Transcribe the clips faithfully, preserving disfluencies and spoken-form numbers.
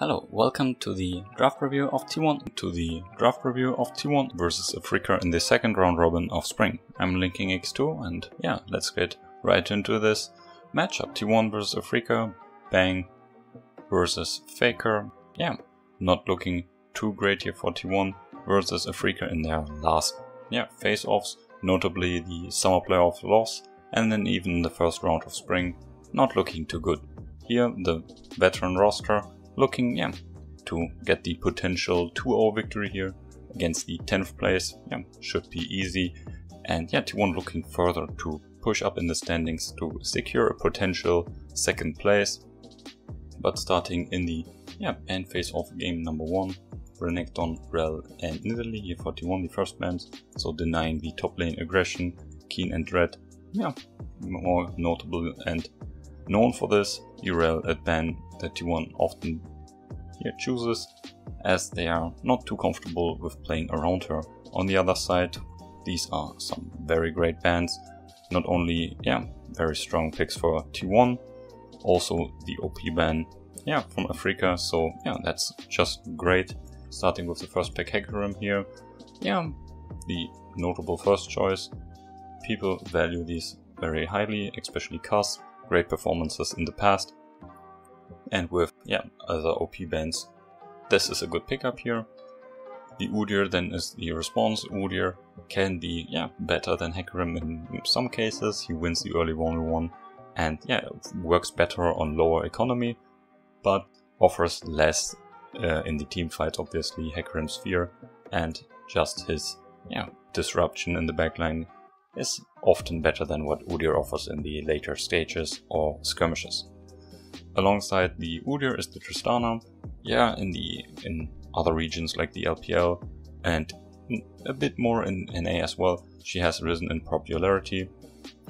Hello, welcome to the draft review of T one, to the draft review of T one versus Afreeca in the second round robin of spring. I'm linking X two and yeah, let's get right into this matchup. T one versus Afreeca, Bang versus Faker. Yeah, not looking too great here for T one versus Afreeca in their last yeah face-offs, notably the summer playoff loss and then even the first round of spring, not looking too good. Here the veteran roster looking yeah to get the potential two zero victory here against the tenth place. Yeah, should be easy. And yeah, T one looking further to push up in the standings to secure a potential second place. But starting in the yeah band phase of game number one, Renekton, Rell and Nidalee here for T one, the first bands, so denying the top lane aggression. Keen and Red, yeah, more notable and known for this. Irelia, a ban that T one often here chooses, as they are not too comfortable with playing around her. On the other side, these are some very great bans. Not only, yeah, very strong picks for T one, also the O P ban, yeah, from Afreeca. So yeah, that's just great. Starting with the first pick, Hecarim here, yeah, the notable first choice. People value these very highly, especially Kaz. Great performances in the past, and with yeah other O P bans, this is a good pickup here. The Udyr then is the response. Udyr can be yeah better than Hecarim in some cases. He wins the early one v one and yeah works better on lower economy, but offers less uh, in the team fight. Obviously, Hecarim's fear and just his yeah disruption in the backline is often better than what Udyr offers in the later stages or skirmishes. Alongside the Udyr is the Tristana, yeah, in the in other regions like the L P L and a bit more in N A as well. She has risen in popularity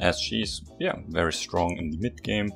as she's yeah very strong in the mid game,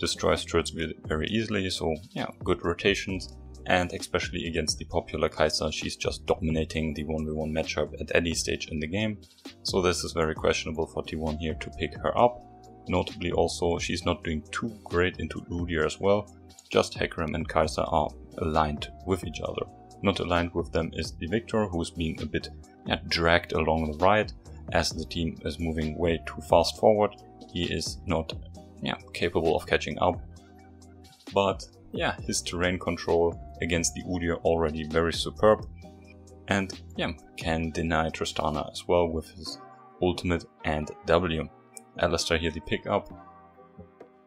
destroys turrets very easily, so yeah good rotations, and especially against the popular Kai'Sa, she's just dominating the one v one matchup at any stage in the game. So this is very questionable for T one here to pick her up. Notably also, she's not doing too great into Udyr as well. Just Hecarim and Kai'Sa are aligned with each other. Not aligned with them is the Viktor, who's being a bit yeah, dragged along the ride as the team is moving way too fast forward. He is not yeah, capable of catching up, but yeah, his terrain control against the Udyr already very superb, and yeah, can deny Tristana as well with his ultimate and W. Alistair here the pickup.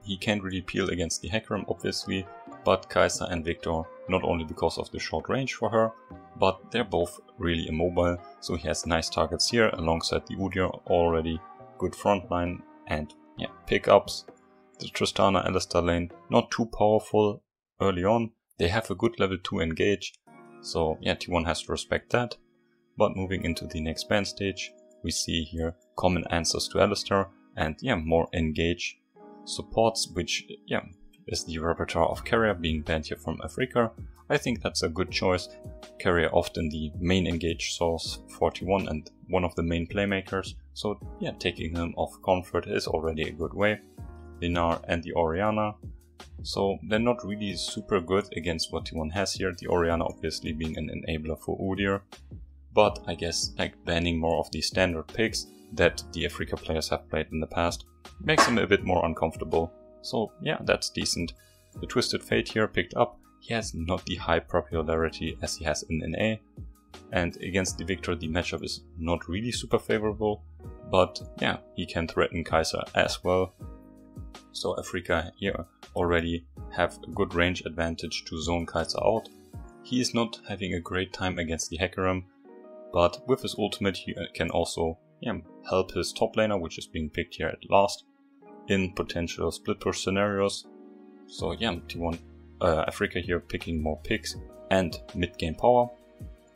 He can't really peel against the Hecarim obviously, but Kai'Sa and Viktor, not only because of the short range for her, but they're both really immobile, so he has nice targets here alongside the Udyr, already good frontline and yeah, pickups. The Tristana Alistair lane, not too powerful early on. They have a good level two engage, so yeah, T one has to respect that. But moving into the next band stage, we see here common answers to Alistair and yeah, more engage supports, which yeah, is the repertoire of Carrier being banned here from Afreeca. I think that's a good choice. Carrier often the main engage source for T one and one of the main playmakers, so yeah, taking him off comfort is already a good way. The Gnar and the Oriana. So they're not really super good against what T one has here, the Oriana obviously being an enabler for Udyr. But I guess like banning more of the standard picks that the Afreeca players have played in the past makes them a bit more uncomfortable. So yeah, that's decent. The Twisted Fate here picked up. He has not the high popularity as he has in N A. And against the Viktor the matchup is not really super favorable. But yeah, he can threaten Kai'Sa as well. So Afreeca here already have a good range advantage to zone Kai'Sa out. He is not having a great time against the Hecarim, but with his ultimate he can also yeah, help his top laner, which is being picked here at last, in potential split push scenarios. So yeah, T one uh, Afreeca here picking more picks and mid game power.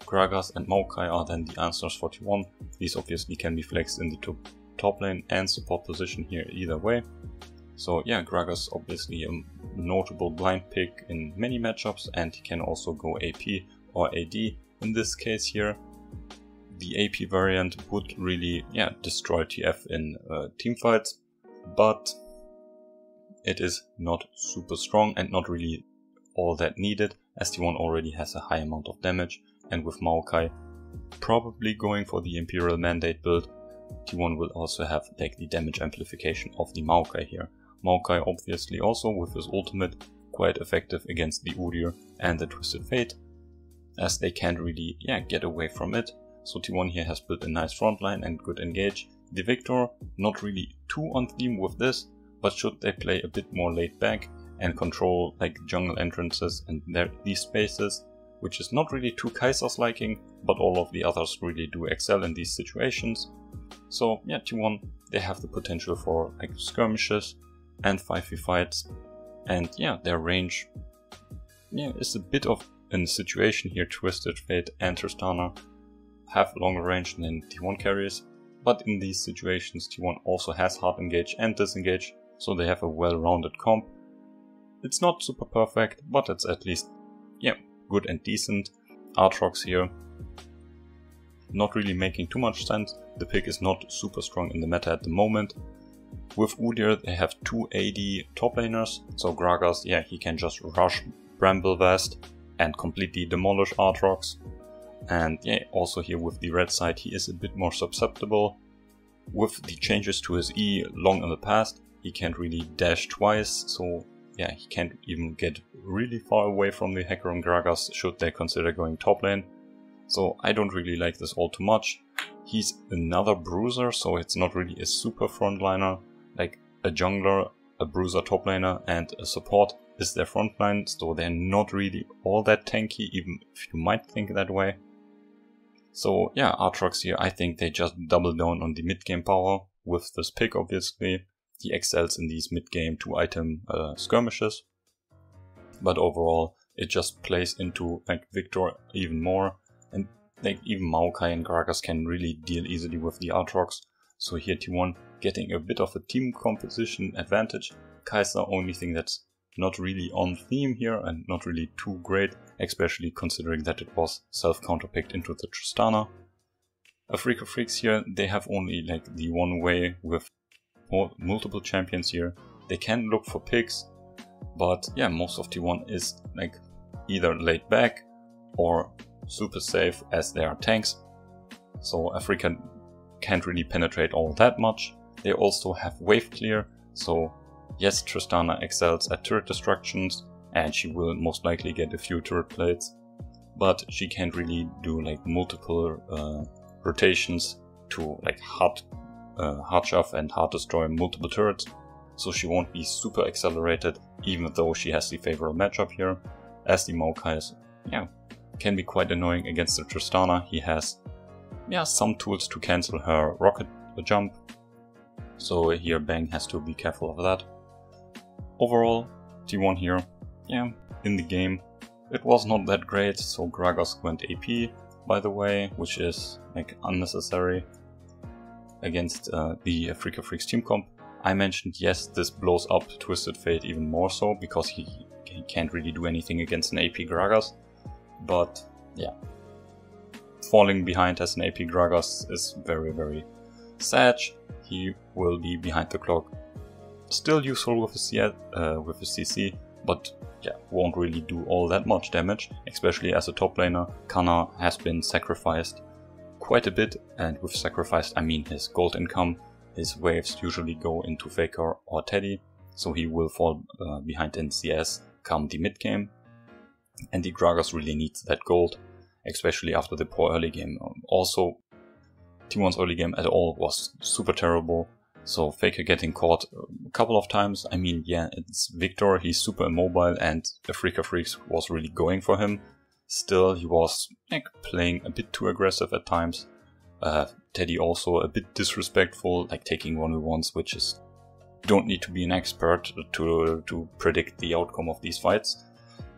Gragas and Maokai are then the answers for T one. These obviously can be flexed in the two top lane and support position here either way. So yeah, Gragas obviously a notable blind pick in many matchups, and he can also go A P or A D. In this case here, the A P variant would really yeah destroy T F in uh, teamfights, but it is not super strong and not really all that needed, as T one already has a high amount of damage, and with Maokai probably going for the Imperial Mandate build, T one will also have like the damage amplification of the Maokai here. Maokai obviously also with his ultimate quite effective against the Udyr and the Twisted Fate, as they can't really yeah get away from it. So T one here has built a nice front line and good engage. The Viktor not really too on theme with this, but should they play a bit more laid back and control like jungle entrances and their, these spaces, which is not really too Kai'Sa's liking, but all of the others really do excel in these situations. So yeah, T one, they have the potential for like skirmishes and five v fights, and yeah, their range yeah is a bit of a situation here. Twisted Fate and Tristana have longer range than T one carries, but in these situations T one also has hard engage and disengage, so they have a well-rounded comp. It's not super perfect, but it's at least yeah good and decent. Aatrox here not really making too much sense. The pick is not super strong in the meta at the moment. With Udyr they have two A D top laners, so Gragas, yeah, he can just rush Bramble Vest and completely demolish Aatrox. And yeah, also here with the red side he is a bit more susceptible. With the changes to his E long in the past, he can't really dash twice, so yeah, he can't even get really far away from the Hecarim Gragas should they consider going top lane. So I don't really like this all too much. He's another bruiser, so it's not really a super frontliner. Like a jungler, a bruiser top laner and a support is their frontline, so they're not really all that tanky, even if you might think that way. So yeah, Aatrox here, I think they just double down on the mid-game power with this pick obviously. He excels in these mid-game two-item uh, skirmishes, but overall it just plays into like Viktor even more, and like even Maokai and Gragas can really deal easily with the Aatrox. So here T one getting a bit of a team composition advantage. Kai'Sa, only thing that's not really on theme here and not really too great, especially considering that it was self-counterpicked into the Tristana. Afreeca Freecs here, they have only like the one way with multiple champions here. They can look for picks, but yeah, most of T one is like either laid back or super safe as they are tanks. So Afreeca can't really penetrate all that much. They also have wave clear, so yes, Tristana excels at turret destructions and she will most likely get a few turret plates, but she can't really do like multiple uh, rotations to like hard, uh, hard shove and hard destroy multiple turrets, so she won't be super accelerated even though she has the favorable matchup here, as the Maokai's yeah, can be quite annoying against the Tristana. He has yeah, some tools to cancel her rocket jump, so here Bang has to be careful of that. Overall, T one here, yeah, in the game, it was not that great, so Gragas went A P, by the way, which is like unnecessary against uh, the Afreeca Freecs team comp. I mentioned, yes, this blows up Twisted Fate even more so, because he, he can't really do anything against an A P Gragas, but yeah, falling behind as an A P Gragas is very, very sad. He will be behind the clock. Still useful with his, uh, with his C C, but yeah, won't really do all that much damage, especially as a top laner. Kana has been sacrificed quite a bit, and with sacrificed I mean his gold income. His waves usually go into Faker or Teddy, so he will fall uh, behind in C S come the mid game, and the Gragas really needs that gold, especially after the poor early game. Also, T one's early game at all was super terrible, so Faker getting caught a couple of times. I mean, yeah, it's Viktor, he's super immobile, and Afreeca Freecs was really going for him. Still, he was like, playing a bit too aggressive at times. Uh, Teddy also a bit disrespectful, like taking one v ones, which is... don't need to be an expert to, to predict the outcome of these fights.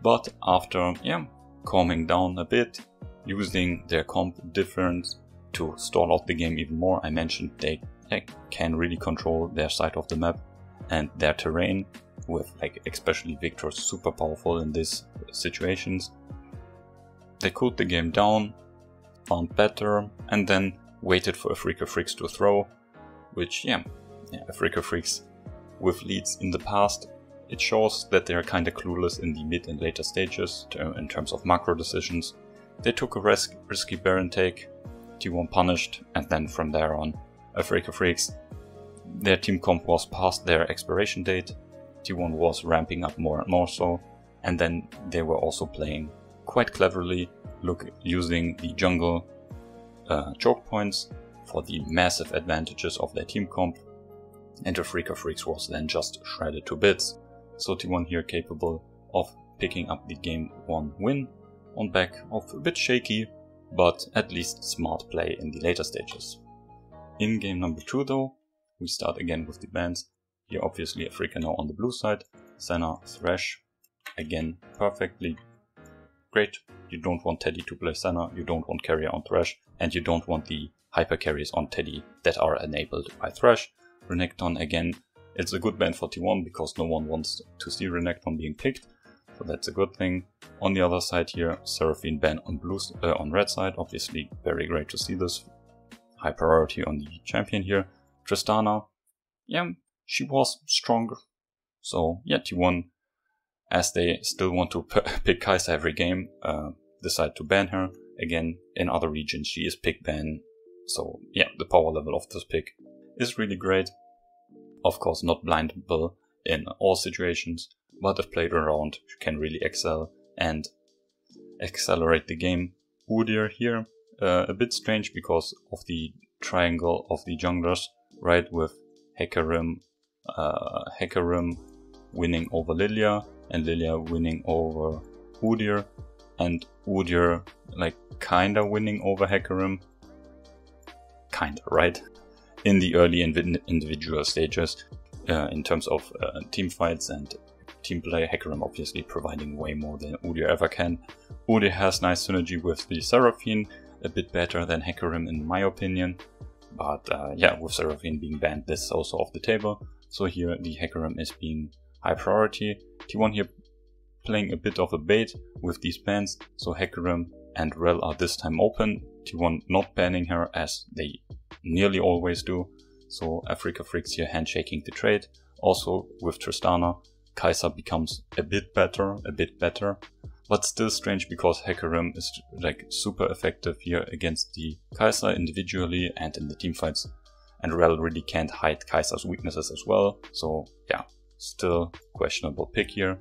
But after, yeah, calming down a bit, using their comp difference to stall out the game even more. I mentioned they, they can really control their side of the map and their terrain, with like especially Viktor super powerful in these situations. They cooled the game down, found better, and then waited for Afreeca Freecs to throw, which yeah, yeah Afreeca Freecs with leads in the past It shows that they are kinda clueless in the mid and later stages in terms of macro decisions. They took a risk, risky Baron take, T one punished, and then from there on, Afreeca Freecs, their team comp was past their expiration date, T one was ramping up more and more so, and then they were also playing quite cleverly, look using the jungle uh, choke points for the massive advantages of their team comp, and Afreeca Freecs was then just shredded to bits. So T one here capable of picking up the game one win on back of a bit shaky, but at least smart play in the later stages. In game number two though, we start again with the bans. Here obviously Afreeca now on the blue side, Senna, Thresh, again perfectly great. You don't want Teddy to play Senna, you don't want carrier on Thresh, and you don't want the hyper carries on Teddy that are enabled by Thresh. Renekton again, it's a good ban for T one because no one wants to see Renekton being picked, so that's a good thing. On the other side here, Seraphine ban on blue, uh, on red side, obviously very great to see this. High priority on the champion here. Tristana, yeah, she was stronger, so yeah, T one, as they still want to p pick Kai'Sa every game, uh, decide to ban her. Again, in other regions she is pick ban, so yeah, the power level of this pick is really great. Of course not blindable in all situations, but if played around you can really excel and accelerate the game. Udyr here, uh, a bit strange because of the triangle of the junglers, right, with Hecarim, uh, Hecarim winning over Lilia and Lilia winning over Udyr and Udyr like kinda winning over Hecarim, kinda, right? In the early inv individual stages, uh, in terms of uh, team fights and team play, Hecarim obviously providing way more than Udyr ever can. Udyr has nice synergy with the Seraphine, a bit better than Hecarim in my opinion, but uh, yeah, with Seraphine being banned, this is also off the table. So here the Hecarim is being high priority. T one here playing a bit of a bait with these bans, so Hecarim and Rell are this time open. T one not banning her as they nearly always do, so Afreeca Freecs here handshaking the trade. Also with Tristana, Kai'Sa becomes a bit better, a bit better, but still strange because Hecarim is like super effective here against the Kai'Sa individually and in the teamfights, and Rell really can't hide Kai'Sa's weaknesses as well, so yeah, still questionable pick here.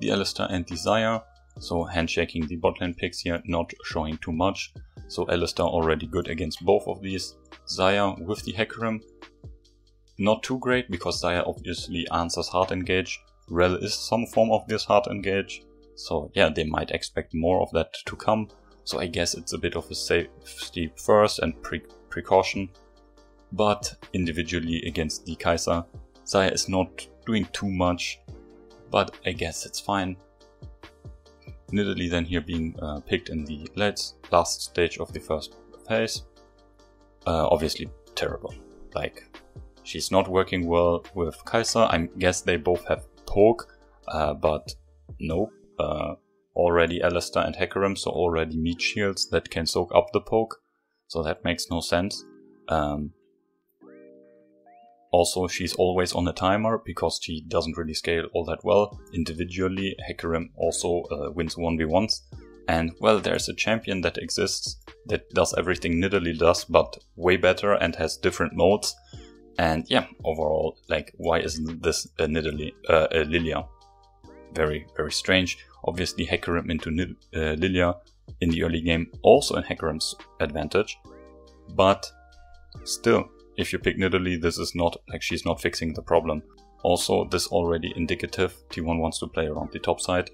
The Alistair and the Xayah, so handshaking the bot lane picks here, not showing too much. So Alistair already good against both of these. Xayah with the Hecarim, not too great because Xayah obviously answers hard engage. Rell is some form of this hard engage, so yeah, they might expect more of that to come. So I guess it's a bit of a safety first and pre precaution. But individually against the Kai'Sa, Xayah is not doing too much, but I guess it's fine. Nidalee then here being uh, picked in the last, last stage of the first phase. Uh, obviously terrible. Like, she's not working well with Kai'Sa. I guess they both have poke, uh, but no. Uh, already Alistair and Hecarim, so already meat shields that can soak up the poke. So that makes no sense. Um, also, she's always on a timer because she doesn't really scale all that well. Individually, Hecarim also uh, wins one v ones. And well, there's a champion that exists that does everything Nidalee does, but way better and has different modes. And yeah, overall, like, why isn't this a Nidalee, uh, a Lilia? Very, very strange. Obviously, Hecarim into Nid uh, Lilia in the early game, also in Hecarim's advantage. But still, if you pick Nidalee, this is not, like, she's not fixing the problem. Also, this already indicative, T one wants to play around the top side.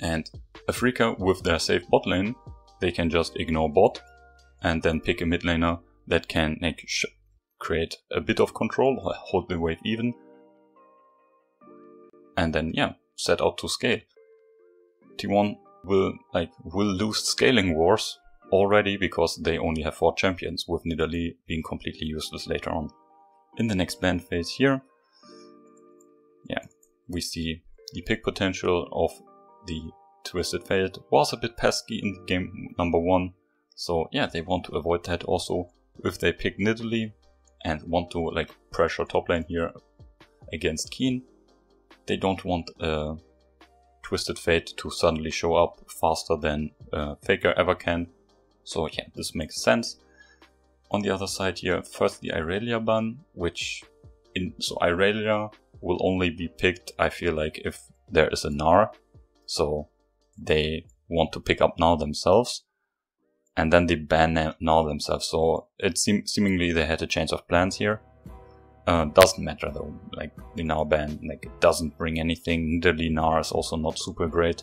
And Afreeca, with their safe bot lane, they can just ignore bot and then pick a mid laner that can make sh create a bit of control or hold the wave even. And then, yeah, set out to scale. T one will, like, will lose scaling wars already because they only have four champions, with Nidalee being completely useless later on. In the next ban phase here, yeah, we see the pick potential of the Twisted Fate was a bit pesky in game number one, so yeah, they want to avoid that also. If they pick Nidalee and want to like pressure top lane here, against Keen. They don't want uh, Twisted Fate to suddenly show up faster than uh, Faker ever can. So yeah, this makes sense. On the other side here, first the Irelia ban, which in so Irelia will only be picked, I feel like, if there is a Gnar. So they want to pick up Gnar themselves. And then they ban Gnar themselves, so it seem seemingly they had a change of plans here. Uh, doesn't matter though, like the Gnar ban, like it doesn't bring anything. Nidalee Gnar is also not super great.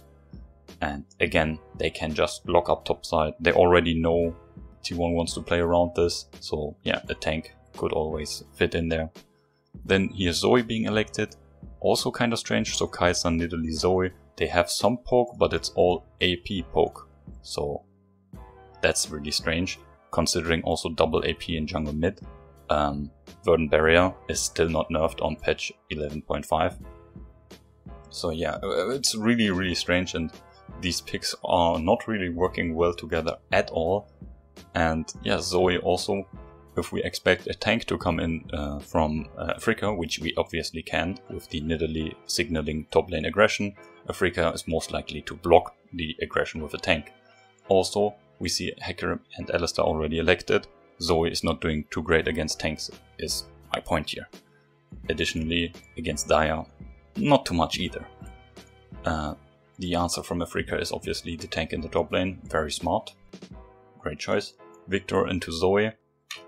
And again, they can just lock up topside. They already know T one wants to play around this, so yeah, a tank could always fit in there. Then here's Zoe being elected, also kind of strange. So Kai'Sa, Nidalee, Zoe, they have some poke, but it's all A P poke. So that's really strange, considering also double A P in jungle mid. Um, Verdant Barrier is still not nerfed on patch eleven point five. So yeah, it's really, really strange, and these picks are not really working well together at all. And yeah, Zoe also, if we expect a tank to come in uh, from uh, Afreeca, which we obviously can, with the Nidalee signaling top lane aggression, Afreeca is most likely to block the aggression with a tank. Also, we see Hecarim and Alistair already elected. Zoe is not doing too great against tanks, is my point here. Additionally, against Xayah, not too much either. Uh, the answer from Afreeca is obviously the tank in the top lane, very smart. Great choice. Viktor into Zoe.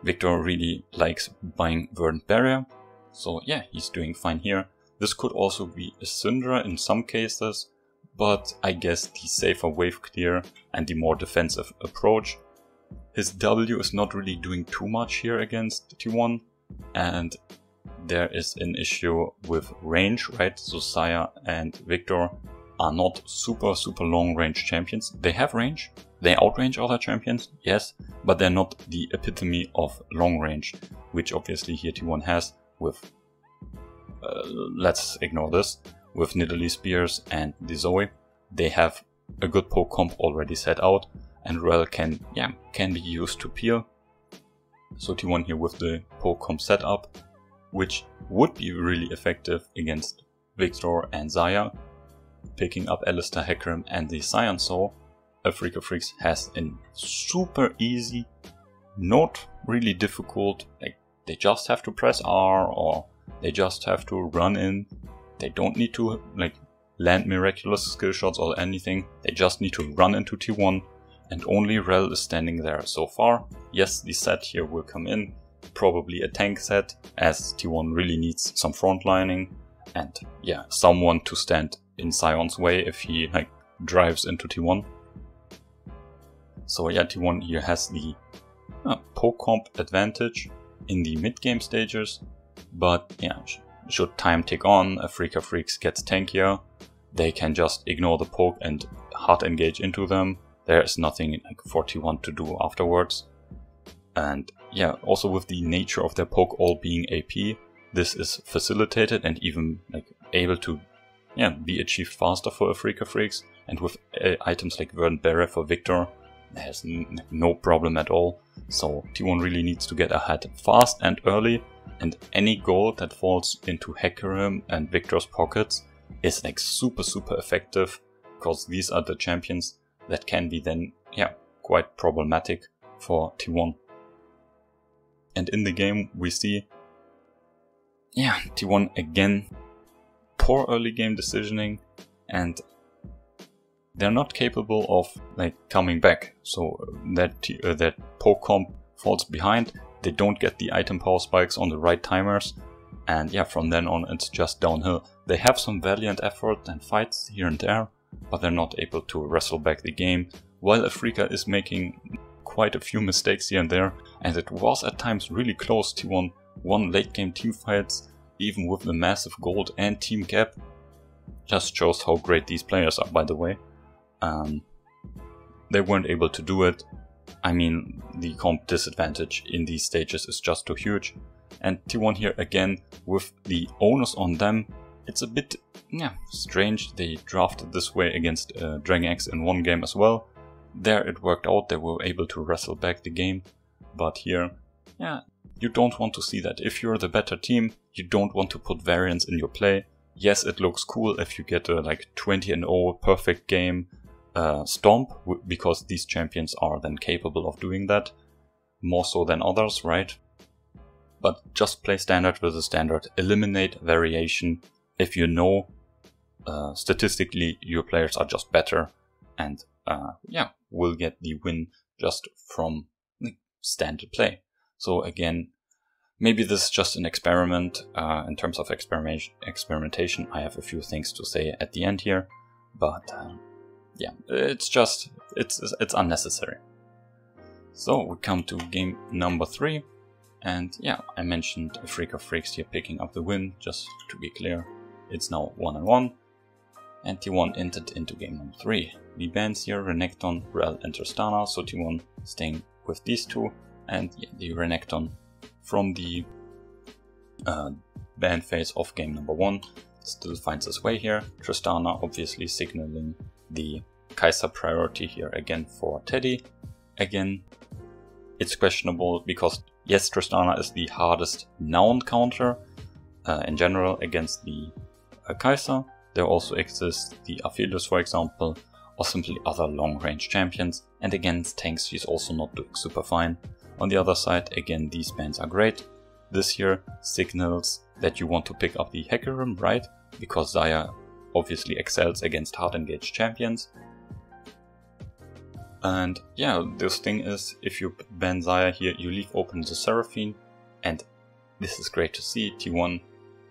Viktor really likes buying Verdant Barrier, so yeah, he's doing fine here. This could also be a Syndra in some cases, but I guess the safer wave clear and the more defensive approach. His W is not really doing too much here against T one, and there is an issue with range, right? So Xayah and Viktor are not super, super long range champions. They have range, they outrange other champions, yes, but they're not the epitome of long range, which obviously here T one has with, uh, let's ignore this, with Nidalee Spears and the Zoe. They have a good poke comp already set out, and Rell can, yeah, can be used to peel. So T one here with the poke comp setup, which would be really effective against Viktor and Xayah, picking up Alistair, Hecarim and the Scion. So Afreeca Freecs has a super easy, not really difficult, like they just have to press R or they just have to run in. They don't need to like land miraculous skill shots or anything. They just need to run into T one, and only Rell is standing there so far. Yes, the set here will come in, probably a tank set, as T one really needs some frontlining and yeah, someone to stand in Scion's way if he like drives into T one. So yeah, T one here has the uh, poke comp advantage in the mid game stages, but yeah, should time tick on, Afreeca Freecs gets tankier, they can just ignore the poke and hard engage into them. There is nothing like for T one to do afterwards. And yeah, also with the nature of their poke all being A P, this is facilitated and even like able to yeah be achieved faster for Afreeca Freecs. And with uh, items like Verdant Barrier for Viktor, there's n no problem at all. So T one really needs to get ahead fast and early, and any gold that falls into Hecarim and Viktor's pockets is like super, super effective, because these are the champions that can be then, yeah, quite problematic for T one. And in the game we see, yeah, T one again, poor early game decisioning, and they're not capable of like coming back. So that, t uh, that poke comp falls behind. They don't get the item power spikes on the right timers, and yeah, from then on it's just downhill. They have some valiant effort and fights here and there, but they're not able to wrestle back the game, while Afreeca is making quite a few mistakes here and there, and it was at times really close. T one won late game team fights, even with the massive gold and team cap. Just shows how great these players are, by the way. Um, they weren't able to do it. I mean, the comp disadvantage in these stages is just too huge, and T one here again with the onus on them. It's a bit yeah strange. They drafted this way against uh, Dragon X in one game as well. There it worked out, they were able to wrestle back the game, but here yeah You don't want to see that. If you're the better team, you don't want to put variance in your play. Yes, it looks cool if you get a like twenty and oh perfect game uh, stomp, because these champions are then capable of doing that, more so than others, right? But just play standard versus standard, eliminate variation if you know uh, statistically your players are just better, and uh, yeah, will get the win just from like, standard play. So again, maybe this is just an experiment. Uh, in terms of experiment experimentation, I have a few things to say at the end here, but um, yeah, it's just, it's, it's unnecessary. So we come to game number three, and yeah, I mentioned Afreeca Freecs here picking up the win, just to be clear. It's now one and one, and T one entered into game number three. The bans here, Renekton, Rell and Tristana, so T one staying with these two, and yeah, the Renekton from the uh, ban phase of game number one still finds its way here. Tristana obviously signaling the Kai'Sa priority here again for Teddy. Again, it's questionable because yes, Tristana is the hardest noun counter uh, in general against the uh, Kai'Sa. There also exists the Aphelios, for example, or simply other long-range champions, and against tanks she's also not doing super fine. On the other side, again, these bans are great. This here signals that you want to pick up the Hecarim, right? Because Xayah obviously excels against hard-engaged champions. And yeah, this thing is, if you ban Xayah here, you leave open the Seraphine, and this is great to see. T one,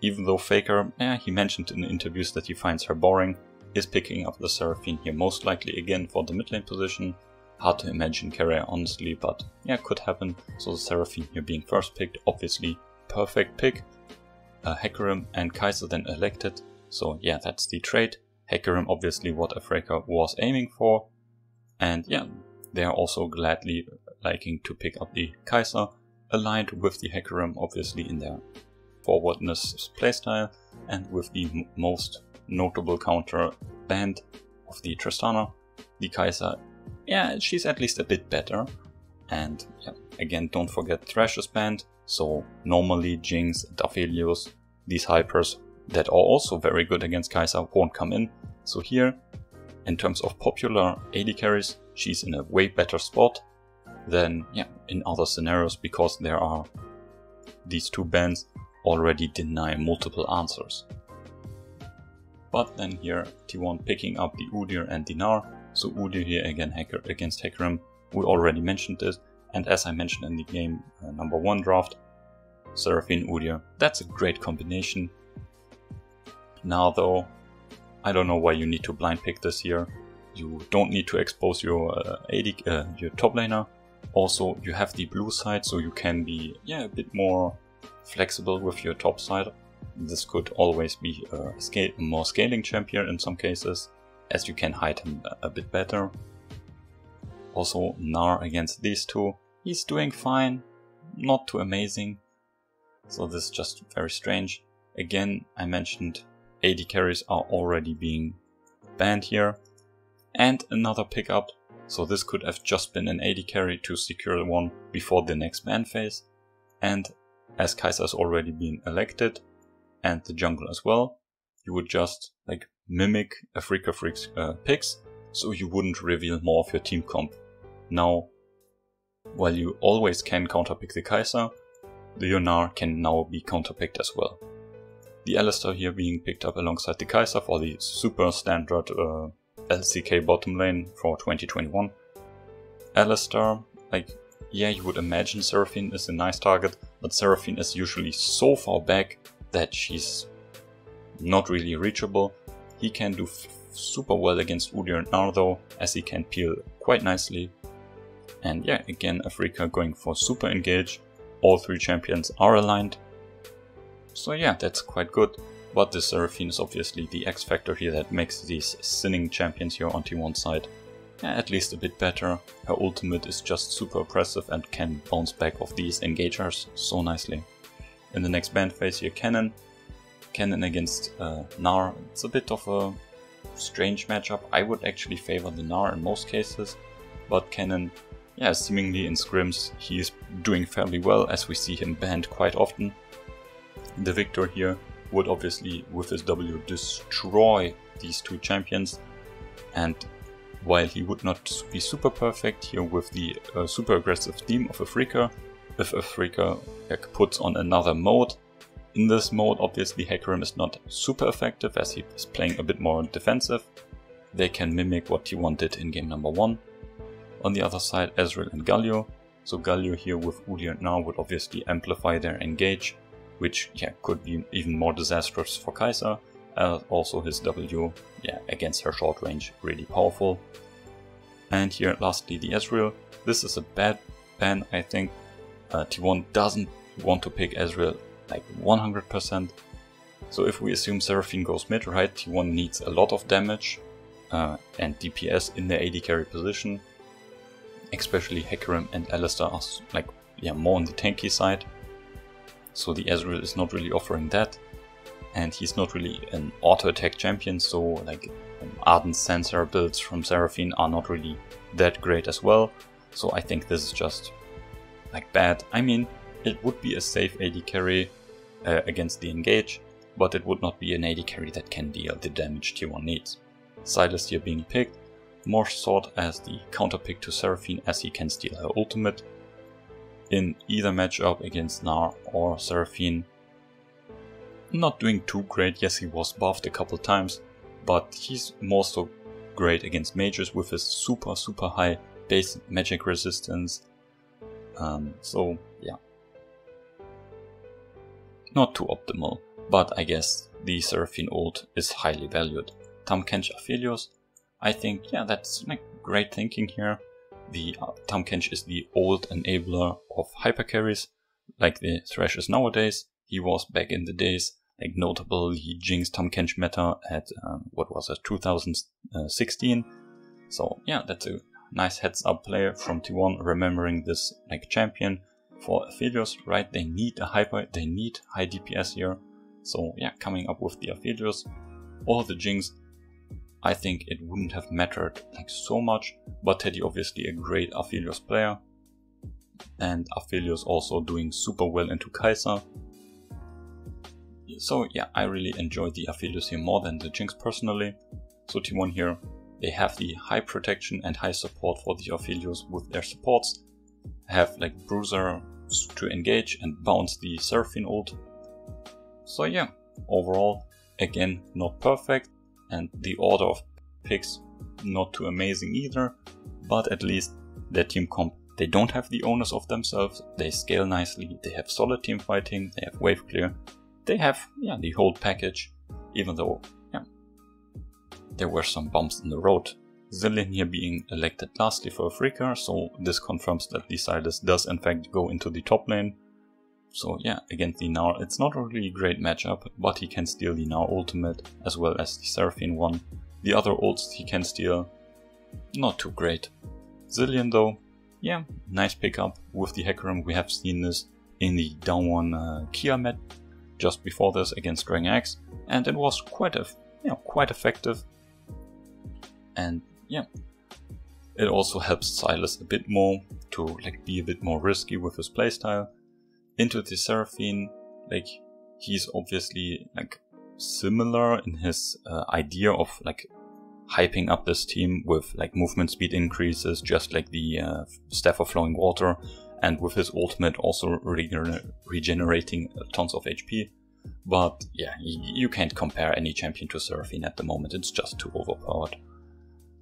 even though Faker, eh, he mentioned in interviews that he finds her boring, is picking up the Seraphine here most likely again for the mid lane position. Hard to imagine carry honestly, but yeah, could happen. So the Seraphine here being first picked, obviously perfect pick. Uh, Hecarim and Kai'Sa then elected, so yeah, that's the trade. Hecarim obviously what Afreeca was aiming for, and yeah, they are also gladly liking to pick up the Kai'Sa, aligned with the Hecarim obviously in their forwardness playstyle, and with the m most notable counter band of the Tristana, the Kai'Sa. Yeah, she's at least a bit better, and yeah, again, don't forget Thresh's band, so normally Jinx, Aphelios, these hypers that are also very good against Kai'Sa won't come in, so here, in terms of popular A D carries, she's in a way better spot than yeah, in other scenarios, because there are these two bans already deny multiple answers. But then here, T one picking up the Udyr and the Gnar. So Udyr here again Hacker against Hecarim, we already mentioned this, and as I mentioned in the game uh, number one draft, Seraphine Udyr, that's a great combination. Now though, I don't know why you need to blind pick this here. You don't need to expose your uh, A D, uh, your top laner. Also, you have the blue side, so you can be yeah a bit more flexible with your top side. This could always be a scale, more scaling champion in some cases, as you can hide him a bit better. Also Gnar against these two, he's doing fine, not too amazing, so this is just very strange. Again, I mentioned A D carries are already being banned here, and another pickup, so this could have just been an A D carry to secure one before the next ban phase, and as Kai'Sa has already been elected, and the jungle as well, you would just like mimic Afreeca Freecs uh, picks, so you wouldn't reveal more of your team comp. Now, while you always can counterpick the Kai'Sa, the Gnar can now be counterpicked as well. The Alistair here being picked up alongside the Kai'Sa for the super standard uh, L C K bottom lane for twenty twenty-one. Alistair, like, yeah, you would imagine Seraphine is a nice target, but Seraphine is usually so far back that she's not really reachable. He can do f super well against Udyr and Gnar though, as he can peel quite nicely. And yeah, again Afreeca going for super engage. All three champions are aligned. So yeah, that's quite good. But the Seraphine is obviously the X factor here that makes these sinning champions here on T one side yeah, at least a bit better. Her ultimate is just super oppressive and can bounce back off these engagers so nicely. In the next band phase here, Cannon. Cannon against uh, Gnar, it's a bit of a strange matchup. I would actually favor the Gnar in most cases, but Cannon yeah, seemingly in scrims he is doing fairly well, as we see him banned quite often. The Viktor here would obviously, with his W, destroy these two champions, and while he would not be super perfect here with the uh, super aggressive theme of Afreeca, if Afreeca like, puts on another mode, in this mode obviously Hecarim is not super effective as he is playing a bit more defensive. They can mimic what T one did in game number one. On the other side, Ezreal and Galio. So Galio here with Udyr and Gnar would obviously amplify their engage, which yeah, could be even more disastrous for Kai'Sa. Uh, also his W yeah, against her short range, really powerful. And here lastly the Ezreal. This is a bad ban, I think. Uh, T one doesn't want to pick Ezreal like one hundred percent. So if we assume Seraphine goes mid, right, T one needs a lot of damage uh, and D P S in the A D carry position. Especially Hecarim and Alistair are like, yeah, more on the tanky side. So the Ezreal is not really offering that. And he's not really an auto-attack champion, so like um, Ardent Sensor builds from Seraphine are not really that great as well. So I think this is just like bad. I mean, it would be a safe A D carry uh, against the engage, but it would not be an A D carry that can deal the damage T one needs. Silas here being picked, more sought as the counter pick to Seraphine as he can steal her ultimate. In either matchup against Gnar or Seraphine, not doing too great. Yes, he was buffed a couple times, but he's more so great against mages with his super super high base magic resistance. Um, so yeah, not too optimal, but I guess the Seraphine ult is highly valued. Tahm Kench Aphelios, I think yeah, that's like great thinking here. The uh, Tahm Kench is the old enabler of hypercarries, like the Thresh is nowadays. He was back in the days, like notable, he jinxed Tahm Kench meta at, um, what was it, two thousand sixteen. So yeah, that's a nice heads up player from T one, remembering this like champion for Aphelios, right? They need a hyper, they need high D P S here. So yeah, coming up with the Aphelios or the Jinx, I think it wouldn't have mattered like so much, but Teddy obviously a great Aphelios player. And Aphelios also doing super well into Kai'Sa. So yeah, I really enjoy the Aphelios here more than the Jinx personally. So T one here, they have the high protection and high support for the Aphelios with their supports. Have like Bruiser to engage and bounce the Seraphine ult. So yeah, overall, again, not perfect. And the order of picks, not too amazing either. But at least their team comp, they don't have the onus of themselves. They scale nicely, they have solid team fighting, they have wave clear. They have yeah, the whole package, even though yeah, there were some bumps in the road. Zillin here being elected lastly for Afreeca, so this confirms that the Silas does in fact go into the top lane. So yeah, against the Gnar, it's not a really great matchup, but he can steal the Gnar ultimate as well as the Seraphine one. The other ults he can steal, not too great. Zillin though, yeah, nice pickup with the Hecarim. We have seen this in the down one uh, Kia match just before this against Dragon X, and it was quite a, you know, quite effective. And yeah, it also helps Silas a bit more to like be a bit more risky with his playstyle. Into the Seraphine, like he's obviously like similar in his uh, idea of like hyping up this team with like movement speed increases, just like the uh, Staff of Flowing Water. And with his ultimate also regener regenerating tons of H P. But yeah, you can't compare any champion to Seraphine at the moment, it's just too overpowered.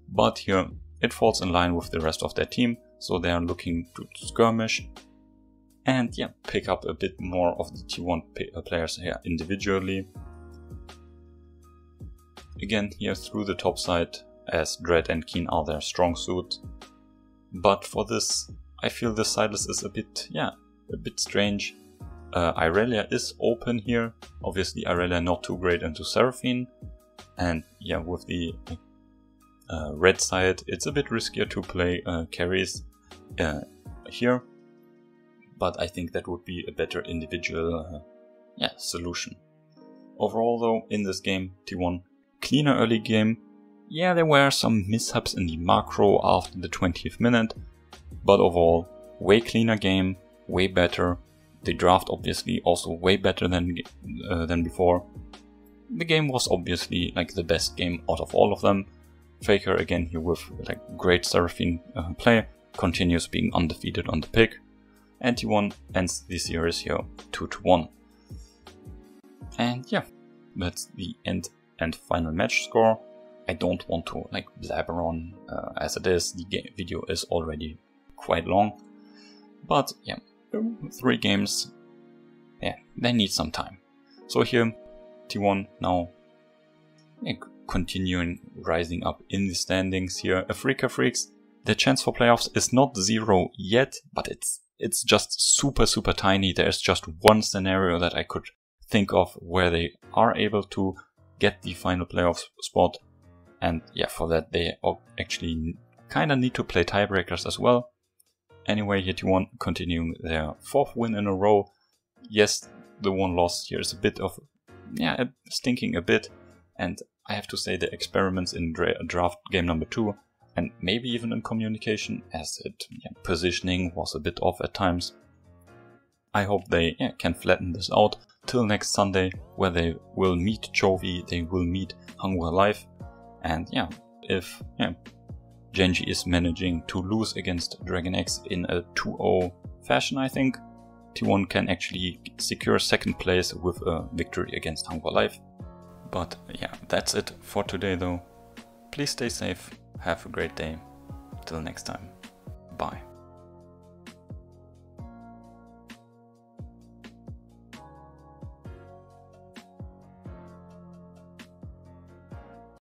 But here, it falls in line with the rest of their team, so they are looking to skirmish. And yeah, pick up a bit more of the T one players here individually. Again, here through the top side, as Dredd and Keen are their strong suit. But for this, I feel the Silas is a bit, yeah, a bit strange. Uh, Irelia is open here. Obviously, Irelia not too great into Seraphine. And yeah, with the uh, red side, it's a bit riskier to play uh, carries uh, here. But I think that would be a better individual uh, yeah, solution. Overall though, in this game, T one cleaner early game. Yeah, there were some mishaps in the macro after the twentieth minute. But overall, way cleaner game, way better. The draft obviously also way better than uh, than before. The game was obviously like the best game out of all of them. Faker again here with like great Seraphine uh, play, continues being undefeated on the pick. And T one ends the series here two to one. And yeah, that's the end and final match score. I don't want to like blabber on uh, as it is. The game video is already quite long. But yeah, three games, yeah, they need some time. So here, T one now yeah, continuing rising up in the standings here. Afreeca Freecs, the chance for playoffs is not zero yet, but it's it's just super, super tiny. There's just one scenario that I could think of where they are able to get the final playoff spot. And yeah, for that, they actually kind of need to play tiebreakers as well. Anyway, here T one continuing their fourth win in a row. Yes, the one loss here is a bit of, yeah, stinking a bit. And I have to say the experiments in dra draft game number two, and maybe even in communication, as it yeah, positioning was a bit off at times. I hope they yeah, can flatten this out till next Sunday, where they will meet Chovy, they will meet Hangul Life. And yeah, if yeah, Genji is managing to lose against Dragon X in a two zero fashion, I think T one can actually secure second place with a victory against Hangul Life. But yeah, that's it for today though. Please stay safe, have a great day, till next time, bye.